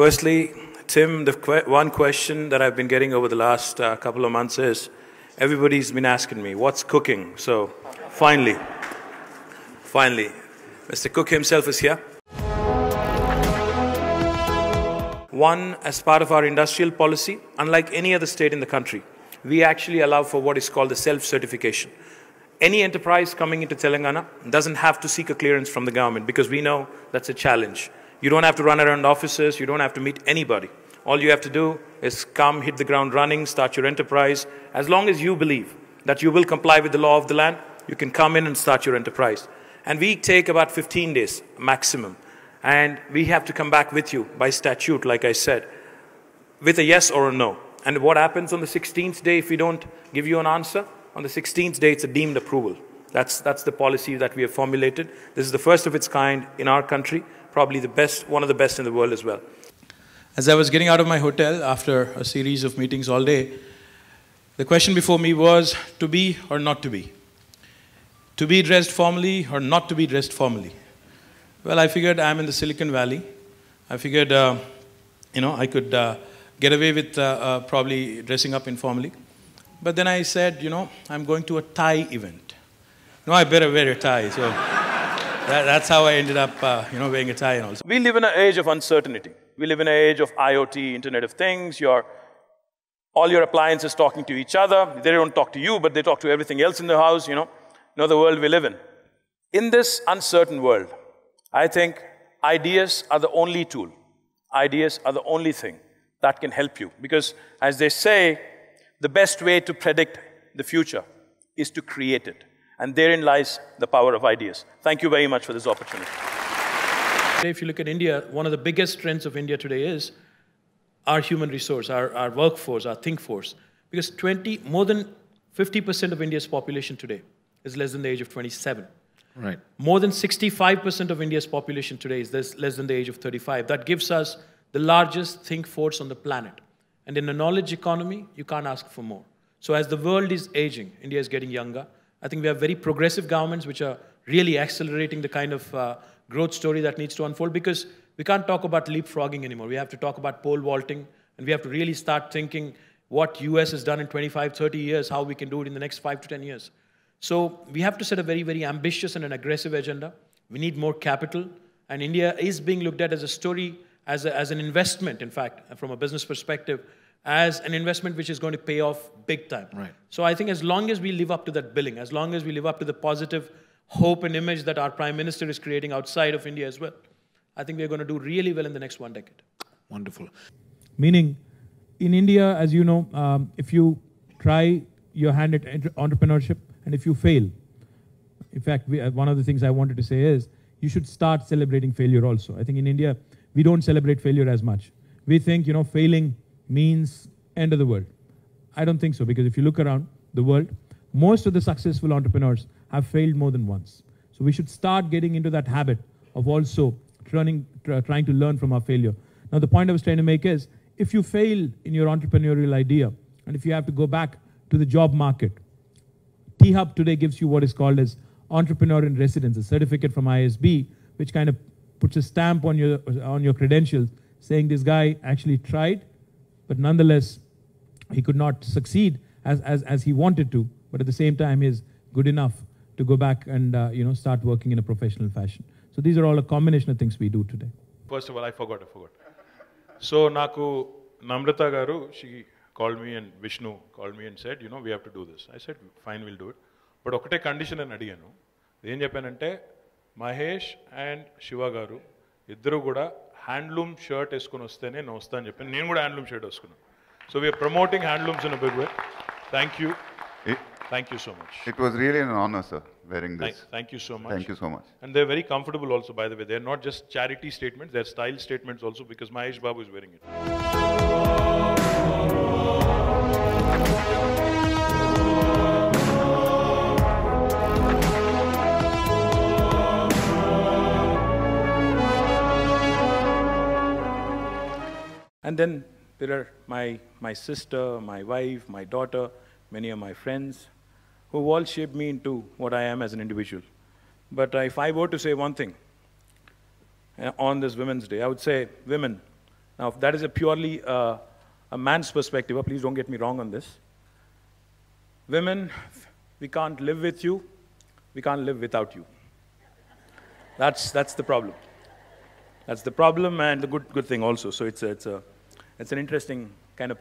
Firstly, Tim, the one question that I've been getting over the last couple of months is, everybody's been asking me, what's cooking? So finally, Mr. Cook himself is here. One, as part of our industrial policy, unlike any other state in the country, we actually allow for what is called the self-certification. Any enterprise coming into Telangana doesn't have to seek a clearance from the government because we know that's a challenge. You don't have to run around offices, you don't have to meet anybody. All you have to do is come, hit the ground running, start your enterprise. As long as you believe that you will comply with the law of the land, you can come in and start your enterprise. And we take about 15 days maximum. And we have to come back with you by statute, like I said, with a yes or a no. And what happens on the 16th day if we don't give you an answer? On the 16th day, it's a deemed approval. That's the policy that we have formulated. This is the first of its kind in our country, probably the best, one of the best in the world as well. As I was getting out of my hotel after a series of meetings all day, the question before me was to be or not to be. To be dressed formally or not to be dressed formally. Well, I figured I'm in the Silicon Valley. I figured, I could get away with probably dressing up informally. But then I said, I'm going to a Thai event. No, I better wear a tie. So that's how I ended up, wearing a tie and all. We live in an age of uncertainty. We live in an age of IoT, Internet of Things. All your appliances talking to each other. They don't talk to you, but they talk to everything else in the house, You know the world we live in. In this uncertain world, I think ideas are the only tool. Ideas are the only thing that can help you. Because as they say, the best way to predict the future is to create it. And therein lies the power of ideas. Thank you very much for this opportunity. If you look at India, one of the biggest strengths of India today is our human resource, our workforce, our think force. Because more than 50% of India's population today is less than the age of 27. Right. More than 65% of India's population today is less than the age of 35. That gives us the largest think force on the planet. And in a knowledge economy, you can't ask for more. So as the world is aging, India is getting younger. I think we have very progressive governments which are really accelerating the kind of growth story that needs to unfold, because we can't talk about leapfrogging anymore. We have to talk about pole vaulting, and we have to really start thinking what US has done in 25, 30 years, how we can do it in the next 5 to 10 years. So we have to set a very, very ambitious and an aggressive agenda. We need more capital. And India is being looked at as a story, as an investment, in fact, from a business perspective, as an investment which is going to pay off big time. Right. So I think as long as we live up to that billing, as long as we live up to the positive hope and image that our Prime Minister is creating outside of India as well, I think we're going to do really well in the next 1 decade. Wonderful. Meaning, in India, as you know, if you try your hand at entrepreneurship, and if you fail, in fact, one of the things I wanted to say is, you should start celebrating failure also. I think in India, we don't celebrate failure as much. We think, failing means end of the world. I don't think so, because if you look around the world, most of the successful entrepreneurs have failed more than once. So we should start getting into that habit of also trying to learn from our failure. Now, the point I was trying to make is, if you fail in your entrepreneurial idea, and if you have to go back to the job market, T-Hub today gives you what is called as entrepreneur in residence, a certificate from ISB, which kind of puts a stamp on your credentials, saying this guy actually tried, but nonetheless, he could not succeed as he wanted to, but at the same time, he's good enough to go back and start working in a professional fashion. So these are all a combination of things we do today. First of all, I forgot. So, Naku Namrata Garu, she called me and Vishnu called me and said, we have to do this. I said, fine, we'll do it. But okate condition and adiganu. Em cheppanante Mahesh and Shiva garu iddaru kuda handloom shirt eskoni ostene nosta ani cheppanu. Nenu kuda handloom shirt eskunna. So we are promoting handlooms in a big way. Thank you. Thank you so much. It was really an honor, sir, wearing this. Thank you so much. Thank you so much. And they're very comfortable also, by the way. They're not just charity statements, they're style statements also, because Mahesh Babu is wearing it. And then there are my sister, my wife, my daughter, many of my friends, who all shaped me into what I am as an individual. But if I were to say one thing on this Women's Day, I would say, women, Now, that is a purely a man's perspective. Oh, please don't get me wrong on this. Women, we can't live with you. We can't live without you. That's the problem. That's the problem, and the good thing also. So it's an interesting kind of perspective.